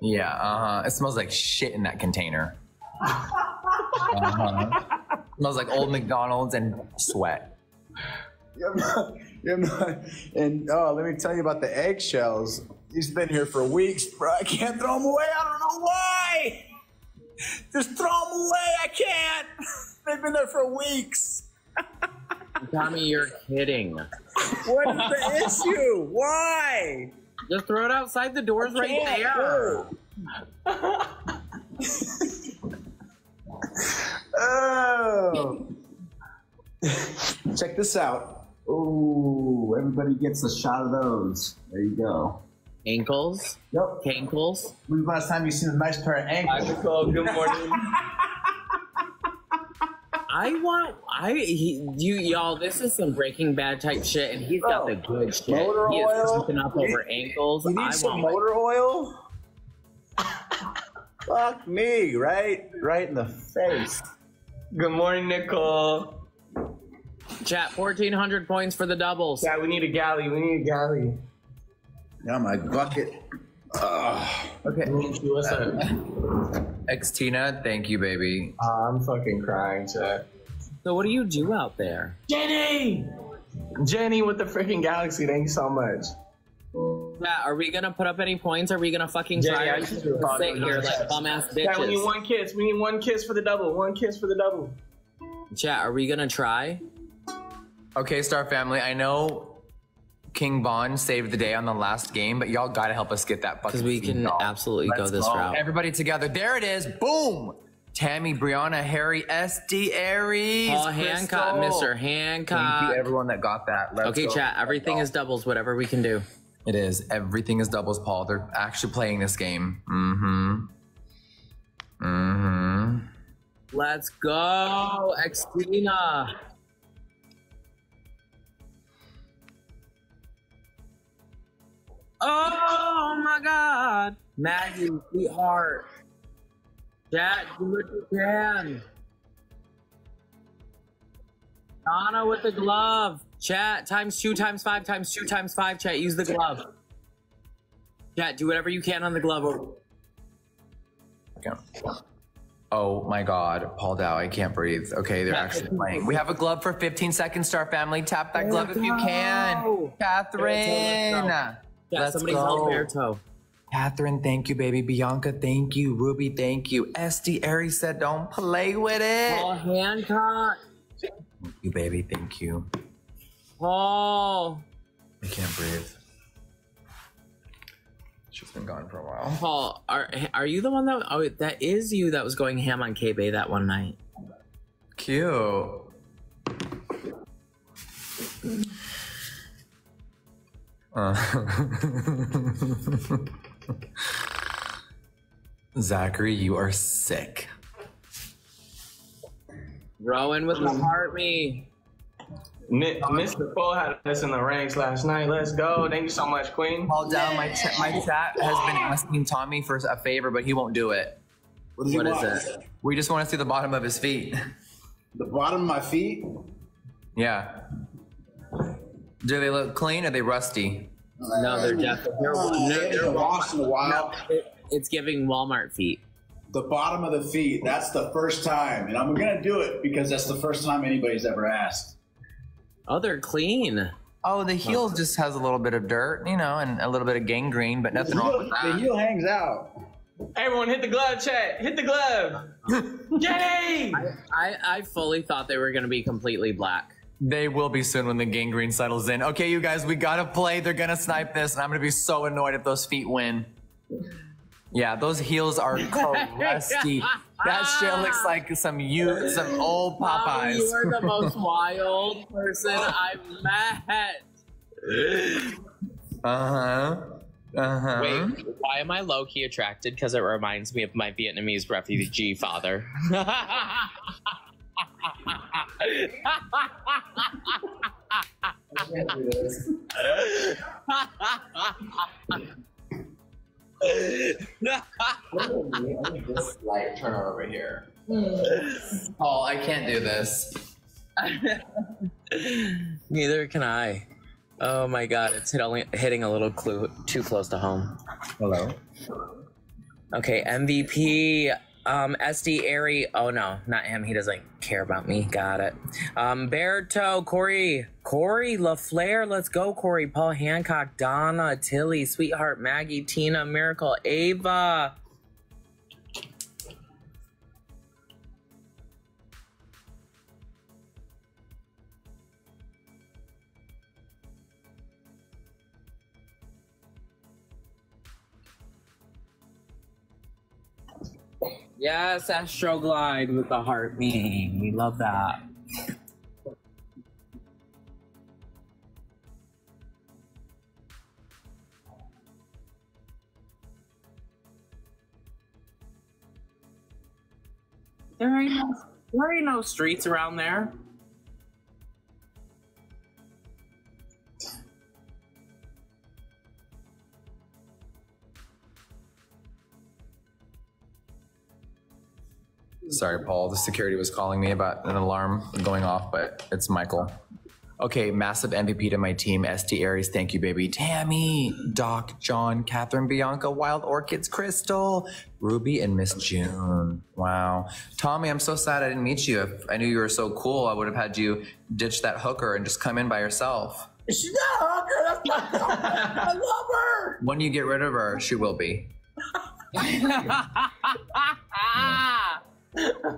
Yeah, uh-huh. It smells like shit in that container. Uh-huh. It smells like old McDonald's and sweat. You're not, you're not, and oh, let me tell you about the eggshells. He's been here for weeks, bro. I can't throw them away. I don't know why. Just throw them away. I can't. They've been there for weeks. Tommy, you're kidding. What is the issue? Why? Just throw it outside the doors right there. Oh. Check this out. Oh, everybody gets a shot of those. There you go. Ankles? Yep. Ankles? When's the last time you seen a nice pair of ankles? Hi, Nicole. Good morning. I want, I, he, you, y'all, this is some Breaking Bad type shit, and he's got oh, the good shit. Motor he oil? He is tripping up over you, ankles. You need I some want motor oil? Fuck me, right? Right in the face. Good morning, Nicole. Chat, fourteen hundred points for the doubles. Yeah, we need a galley. We need a galley. Now my bucket. Ugh. Okay. What's up? X-Tina, thank you, baby. Uh, I'm fucking crying, chat. So what do you do out there? Jenny! Jenny with the freaking galaxy, thank you so much. Yeah, are we going to put up any points? Are we going to fucking Jenny, try to sit here like bum-ass bitches? Yeah, we need one kiss. We need one kiss for the double. One kiss for the double. Chat, are we going to try? Okay, Star Family, I know King Vaughn saved the day on the last game, but y'all gotta help us get that bucket. Because we can off. absolutely Let's go this go. route. Everybody together. There it is. Boom! Tammy, Brianna, Harry, S D, Aries, Paul Hancock, Mister Hancock. Thank you, everyone that got that. Let's okay, go. chat, everything Let's is doubles, whatever we can do. It is. Everything is doubles, Paul. They're actually playing this game. Mm-hmm. Mm-hmm. Let's go, Xtina. Oh my God. Maggie, we are. Jack, do what you can. Donna with the glove. Chat, times two, times five, times two, times five. Chat, use the glove. Chat, do whatever you can on the glove. Okay. Oh my God, Paul Dao, I can't breathe. Okay, they're actually playing. We have a glove for fifteen seconds, Star Family. Tap that glove if you can. Catherine. Yeah, somebody help Berto. Catherine, thank you, baby. Bianca, thank you. Ruby, thank you. Esty Aries said, don't play with it. Paul Hancock. Thank you, baby. Thank you. Paul. I can't breathe. She's been gone for a while. Paul, are are you the one that? Oh, that is you that was going ham on K-Bay that one night. Cute. Uh. Zachary, you are sick. Rowan with the heart me. Mister Paul had us in the ranks last night. Let's go. Thank you so much, Queen. Paul Dao, my, ch my chat has been asking Tommy for a favor, but he won't do it. What, what is it? We just want to see the bottom of his feet. The bottom of my feet? Yeah. Do they look clean or are they rusty? No, they're definitely. They're, they're, they're, they're lost in the wild. No, it, it's giving Walmart feet. The bottom of the feet, that's the first time. And I'm going to do it because that's the first time anybody's ever asked. Oh, they're clean. Oh, the heel oh. just has a little bit of dirt, you know, and a little bit of gangrene, but nothing heel, wrong with that. The heel hangs out. Everyone hit the glove, chat. Hit the glove. Yay! I, I, I fully thought they were going to be completely black. They will be soon when the gangrene settles in. Okay, you guys, we got to play. They're going to snipe this, and I'm going to be so annoyed if those feet win. Yeah, those heels are crusty. That shit looks like some you, some old Popeyes. You are the most wild person I've met. Uh-huh. Uh-huh. Wait, why am I low-key attracted? Because it reminds me of my Vietnamese refugee father. I can't do this. This light turner over here. Oh, I can't do this. Neither can I. Oh my God, it's hit only hitting a little clue too close to home. Hello. Okay, M V P. Um, S D Airy. Oh no, not him. He doesn't care about me. Got it. Um, Berto, Corey, Corey LaFleur. Let's go, Corey. Paul Hancock, Donna, Tilly, Sweetheart, Maggie, Tina, Miracle, Ava. Yes, Astroglide with the heart beam. We love that. There ain't no, there ain't no streets around there. Sorry, Paul, the security was calling me about an alarm going off, but it's Michael. Okay, massive M V P to my team. S T Aries, thank you, baby. Tammy, Doc, John, Catherine, Bianca, Wild Orchids, Crystal, Ruby, and Miss June. Wow. Tommy, I'm so sad I didn't meet you. If I knew you were so cool, I would have had you ditch that hooker and just come in by yourself. She's not a hooker. That's not a hooker. I love her. When you get rid of her, she will be. Yeah.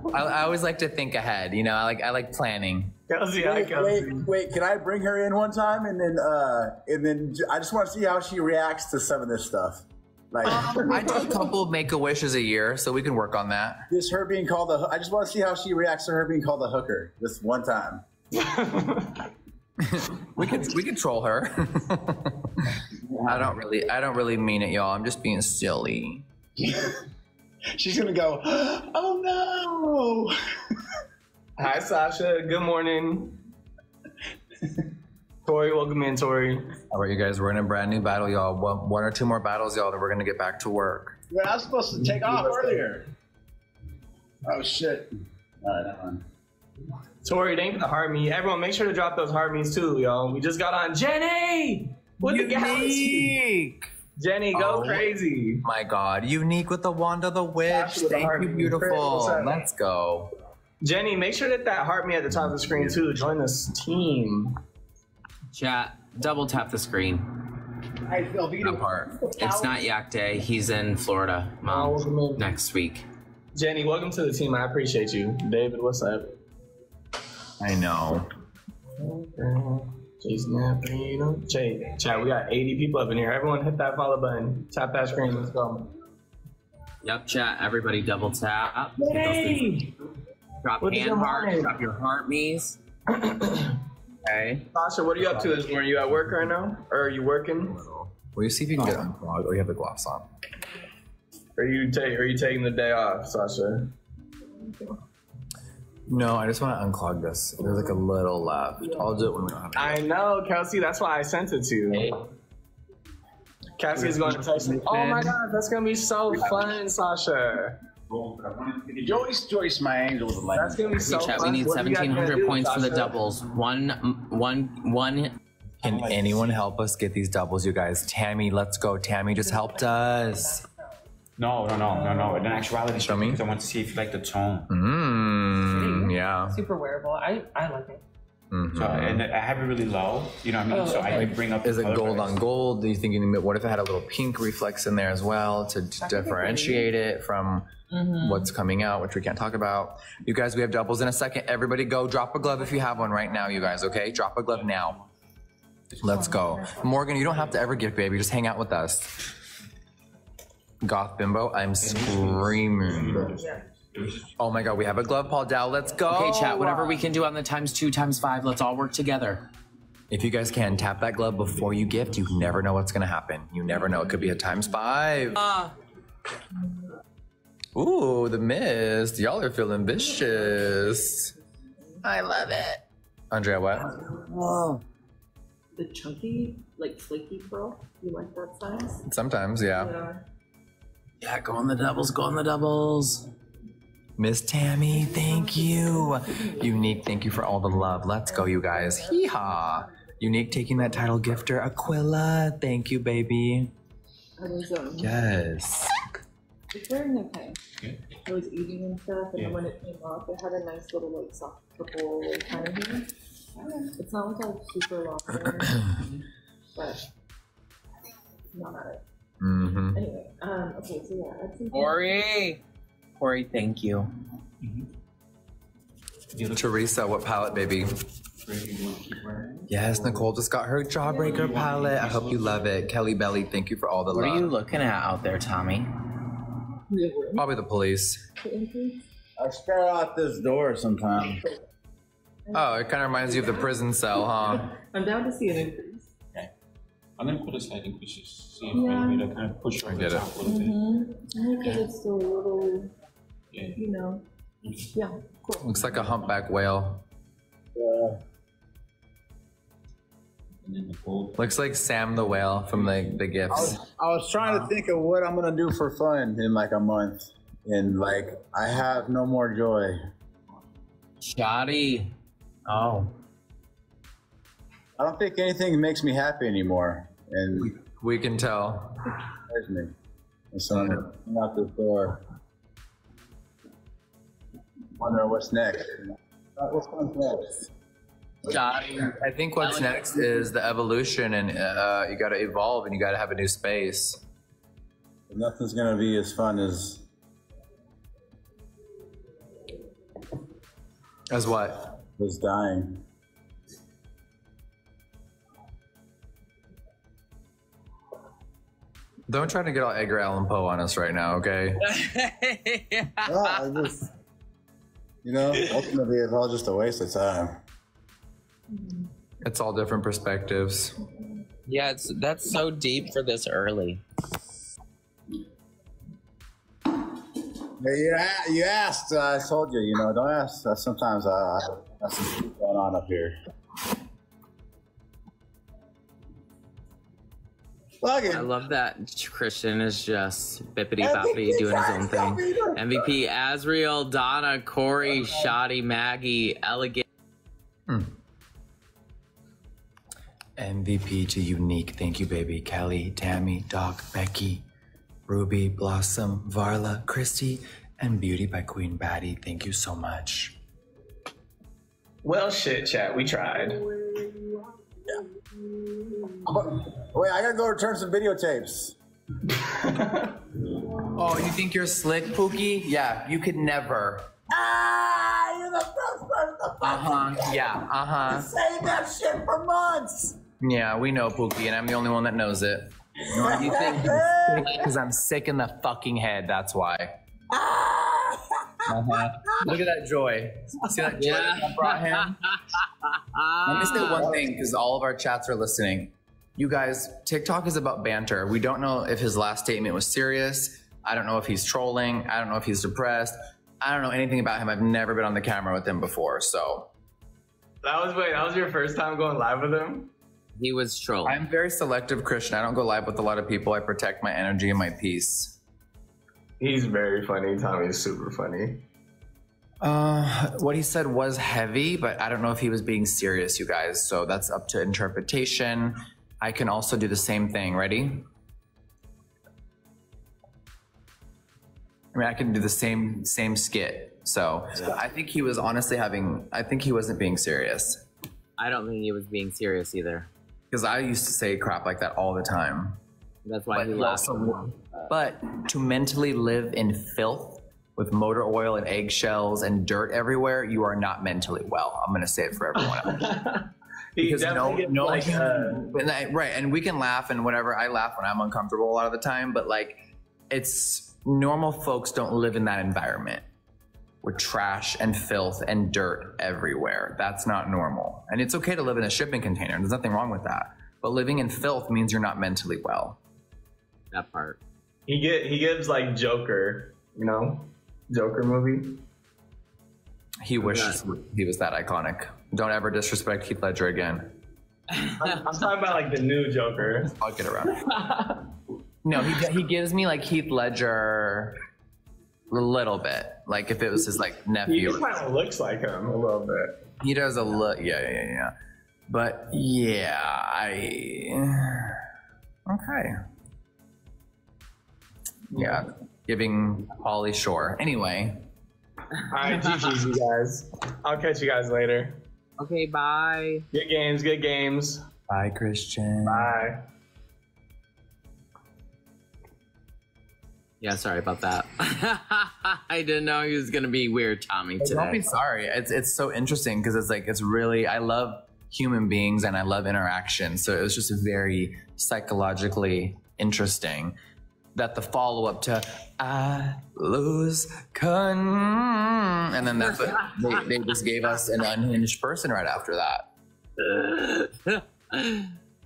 I, I always like to think ahead, you know. I like I like planning. Kelsey, wait, Kelsey. wait, wait! Can I bring her in one time and then uh, and then I just want to see how she reacts to some of this stuff. Like um, I do a couple make a wishes a year, so we can work on that. Just her being called the. I just want to see how she reacts to her being called the hooker this one time. we can we can troll her. I don't really, I don't really mean it, y'all. I'm just being silly. She's gonna go, oh no. Hi, Sasha. Good morning. Tori, welcome in, Tori. All right, you guys, we're in a brand new battle, y'all. One, one or two more battles, y'all, then we're gonna get back to work. Well, I was supposed to take off earlier. Oh shit. All right, on. Tori, thank you for the heart meat. Everyone, make sure to drop those heart meats too, y'all. We just got on Jenny with unique. The galaxy. Jenny, go oh, crazy. My God, Unique with the wand of the witch. Sasha, thank you, beautiful. Let's go. Jenny, make sure that that heart me at the top of the screen too. Join this team. Chat, double tap the screen. I feel apart. It's not Yak Day. He's in Florida, Mom, next week. Jenny, welcome to the team. I appreciate you. David, what's up? I know. Okay. Chat, we got eighty people up in here. Everyone hit that follow button. Tap that screen. Let's go. Yep, chat. Everybody double tap. Yay! Drop what hand heart, drop your heart me's. Okay. Sasha, what are you up to this morning? Are you at work right now? Or are you working? Will you see if you can get unplugged or you have the gloss on? Are you, ta are you taking the day off, Sasha? No, I just want to unclog this. There's like a little left. I'll do it when we don't have it. I know, Kelsey. That's why I sent it to you. Hey. Kelsey is going to text me. Oh my God, that's going to be so fun, Sasha. Joyce, Joyce, my angel with the light. That's gonna be so fun. We need seventeen hundred points for the doubles. One, one, one. Can anyone help us get these doubles, you guys? Tammy, let's go. Tammy just helped us. No, no, no, no, no. In actuality, show me. I want to see if you like the tone. Mmm. Yeah. Super wearable. I, I like it. Mm-hmm. So, and I have it really low, you know what I mean? Oh, so okay. I bring up. Is it gold price on gold? Do you think? You, what if it had a little pink reflex in there as well to, to differentiate it from mm-hmm. what's coming out, which we can't talk about? You guys, we have doubles in a second. Everybody, go drop a glove if you have one right now. You guys, okay? Drop a glove now. Let's go, Morgan. You don't have to ever gift, baby. Just hang out with us. Goth bimbo, I'm screaming. Yeah. Oh my God, we have a glove, Paul Dao. Let's go. Okay, chat, whatever we can do on the times two, times five, let's all work together. If you guys can, tap that glove before you gift. You never know what's gonna happen. You never know, it could be a times five. Uh. Ooh, the mist, y'all are feeling vicious. I love it. Andrea, what? Whoa. The chunky, like flaky pearl, you like that size? Sometimes, yeah. Yeah, yeah, go on the doubles, go on the doubles. Miss Tammy, thank you. Unique, thank you for all the love. Let's go, you guys. Hee-haw. Unique taking that title gifter. Aquila, thank you, baby. I was, um, yes. It's wearing okay. I was eating and stuff, and yeah. When it came off, it had a nice little, like, soft purple kind of thing. It's not like I was super long hair, but not at it. Mm-hmm. Anyway, um, okay, so yeah. That's Corey! Corey, thank you. Mm-hmm. Teresa, what palette, baby? Yes, Nicole just got her Jawbreaker palette. I hope you love it. Kelly Belly, thank you for all the love. What are you looking at out there, Tommy? Probably the police. I stare out this door sometime. Oh, it kind of reminds you of the prison cell, huh? I'm down to see an increase. Okay. I'm going to put a slight increase just so you yeah. to kind of push right get it. Top a little bit. I think it's still a little... Yeah. You know, yeah, cool. Looks like a humpback whale. Yeah. And then the gold. Looks like Sam the whale from the, the gifts. I was, I was trying wow. to think of what I'm gonna do for fun in like a month, and like I have no more joy. Shoddy. Oh. I don't think anything makes me happy anymore, and we, we can tell. There's me. And so I'm out the door. Wondering what's next. What's next? I think what's next is the evolution, and uh, you got to evolve, and you got to have a new space. Nothing's gonna be as fun as as what? As dying. Don't try to get all Edgar Allan Poe on us right now, okay? Yeah. No, I just. You know, ultimately, it's all just a waste of time. It's all different perspectives. Yeah, it's, that's so deep for this early. You, you asked, uh, I told you, you know, don't ask. Uh, sometimes uh, that's what's going on up here. I love that Christian is just bippity boppity doing his own thing. M V P, Azriel, Donna, Corey, Shotty, Maggie, Elegant. Hmm. M V P to Unique. Thank you, baby. Kelly, Tammy, Doc, Becky, Ruby, Blossom, Varla, Christy, and Beauty by Queen Batty. Thank you so much. Well, shit, chat. We tried. Yeah. But, wait, I gotta go return some videotapes. Oh, you think you're slick, Pookie? Yeah, you could never. Ah, you're the first person to fucking uh-huh. Yeah, uh-huh. Say that shit for months. Yeah, we know, Pookie, and I'm the only one that knows it. Or you think you're sick because I'm sick in the fucking head, that's why. Uh-huh. Look at that joy. See that joy yeah. that brought him? Let me say one thing, because all of our chats are listening. You guys, TikTok is about banter. We don't know if his last statement was serious. I don't know if he's trolling. I don't know if he's depressed. I don't know anything about him. I've never been on the camera with him before, so. That was, wait, that was your first time going live with him? He was trolling. I'm very selective, Christian. I don't go live with a lot of people. I protect my energy and my peace. He's very funny. Tommy is super funny. Uh, what he said was heavy, but I don't know if he was being serious, you guys. So that's up to interpretation. I can also do the same thing. Ready? I mean, I can do the same same skit. So I think he was honestly having, I think he wasn't being serious. I don't think he was being serious either. Because I used to say crap like that all the time. That's why but he laughed. Also, but to mentally live in filth with motor oil and eggshells and dirt everywhere, you are not mentally well. I'm going to say it for everyone else. Because no, no, like, and I, right. And we can laugh and whatever. I laugh when I'm uncomfortable a lot of the time, but like it's normal folks don't live in that environment with trash and filth and dirt everywhere. That's not normal. And it's okay to live in a shipping container. There's nothing wrong with that. But living in filth means you're not mentally well. That part. He get he gives like Joker, you know, Joker movie. He wishes yeah. he was that iconic. Don't ever disrespect Heath Ledger again. I'm, I'm talking about like the new Joker. I'll get around. No, he he gives me like Heath Ledger a little bit. Like if it was his like nephew. He kind of looks like him a little bit. He does a look. Yeah, yeah, yeah. But yeah, I okay. Yeah, giving Holly Shore. Anyway. All right, G G's you guys. I'll catch you guys later. Okay, bye. Good games, good games. Bye, Christian. Bye. Yeah, sorry about that. I didn't know he was gonna be weird, Tommy. Today. Don't be sorry. It's it's so interesting because it's like it's really I love human beings and I love interaction. So it was just very psychologically interesting. That the follow-up to I lose con and then that's what they, they just gave us an unhinged person right after that.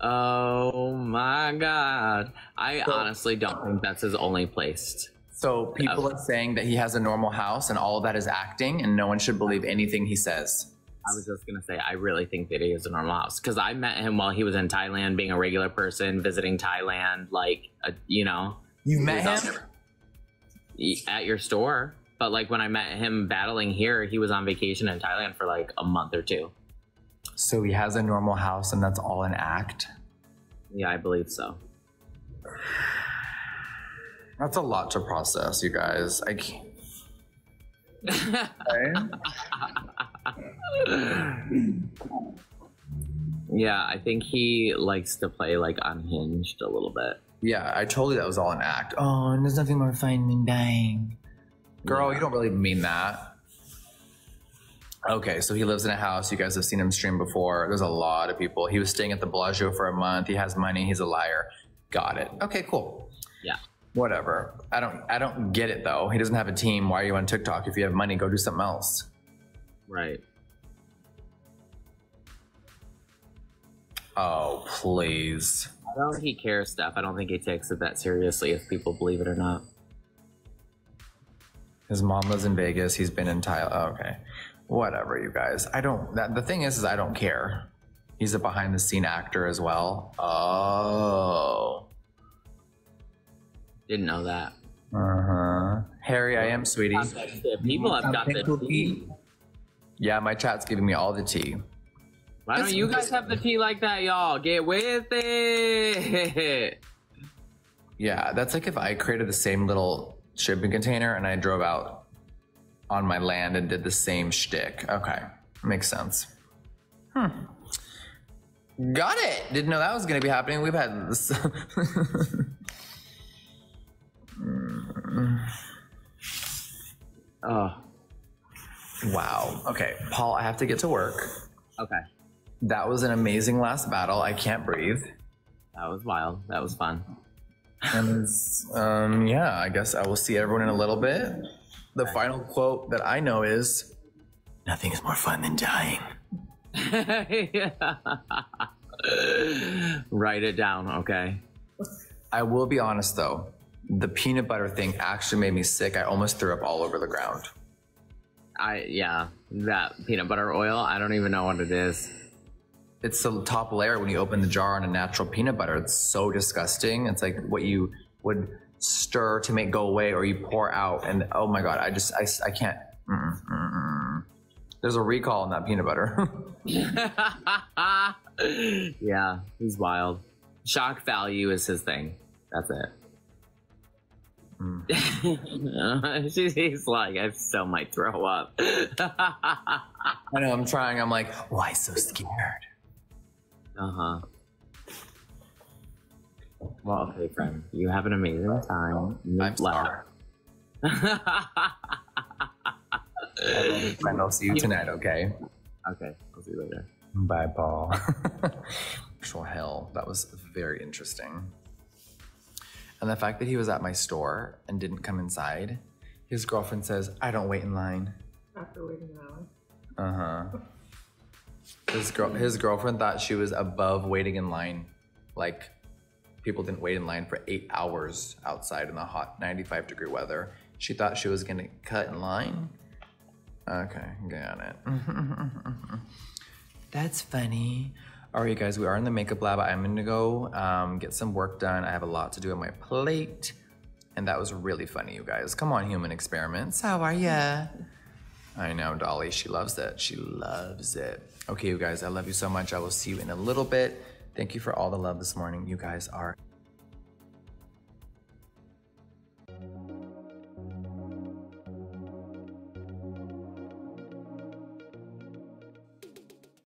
Oh my God. I so, honestly don't think that's his only place. So people okay. are saying that he has a normal house and all of that is acting and no one should believe anything he says. I was just gonna say, I really think that he is a normal house because I met him while he was in Thailand, being a regular person, visiting Thailand, like, a, you know. You met him? At your store. But like when I met him battling here, he was on vacation in Thailand for like a month or two. So he has a normal house and that's all an act? Yeah, I believe so. That's a lot to process, you guys. I can't. Yeah, I think he likes to play like unhinged a little bit. Yeah, I told you that was all an act. Oh, and there's nothing more fun than dying. Girl, yeah. You don't really mean that. Okay, so he lives in a house. You guys have seen him stream before. There's a lot of people. He was staying at the Bellagio for a month. He has money. He's a liar. Got it. Okay, cool. Yeah. Whatever. I don't I don't get it though. He doesn't have a team. Why are you on TikTok? If you have money, go do something else. Right. Oh, please. I don't think he cares stuff. I don't think he takes it that seriously, if people believe it or not. His mom lives in Vegas. He's been in Thailand. Oh, okay. Whatever, you guys. I don't... That, the thing is, is I don't care. He's a behind-the-scene actor as well. Oh. Didn't know that. Uh-huh. Harry, I am, sweetie. People have got the tea. Yeah, my chat's giving me all the tea. Why don't you guys have the tea like that, y'all? Get with it! Yeah, that's like if I created the same little shipping container and I drove out on my land and did the same shtick. Okay, makes sense. Hmm. Got it! Didn't know that was going to be happening. We've had this. Oh. Wow. Okay, Paul, I have to get to work. Okay. That was an amazing last battle. I can't breathe. That was wild. That was fun. And um, yeah, I guess I will see everyone in a little bit. The okay. final quote that I know is, nothing is more fun than dying. Write it down, okay? I will be honest though. The peanut butter thing actually made me sick. I almost threw up all over the ground. I, yeah, that peanut butter oil, I don't even know what it is. It's the top layer when you open the jar on a natural peanut butter. It's so disgusting. It's like what you would stir to make go away or you pour out. And oh my God, I just, I, I can't. Mm-mm, mm-mm. There's a recall on that peanut butter. Yeah, he's wild. Shock value is his thing. That's it. Mm. She's like, I still might throw up. I know, I'm trying. I'm like, why so scared? Uh-huh. Well, okay, friend. You have an amazing time. I'm sorry. Friend, I'll see you tonight, okay? Okay, I'll see you later. Bye, Paul. Sure, hell, that was very interesting. And the fact that he was at my store and didn't come inside, his girlfriend says, I don't wait in line. After waiting in line. Uh-huh. His, girl, his girlfriend thought she was above waiting in line. Like, people didn't wait in line for eight hours outside in the hot ninety-five degree weather. She thought she was gonna cut in line. Okay, got it. That's funny. All right, you guys, we are in the makeup lab. I'm gonna go um, get some work done. I have a lot to do on my plate. And that was really funny, you guys. Come on, Human Experiments. How are ya? I know, Dolly, she loves it. She loves it. Okay, you guys, I love you so much. I will see you in a little bit. Thank you for all the love this morning. You guys are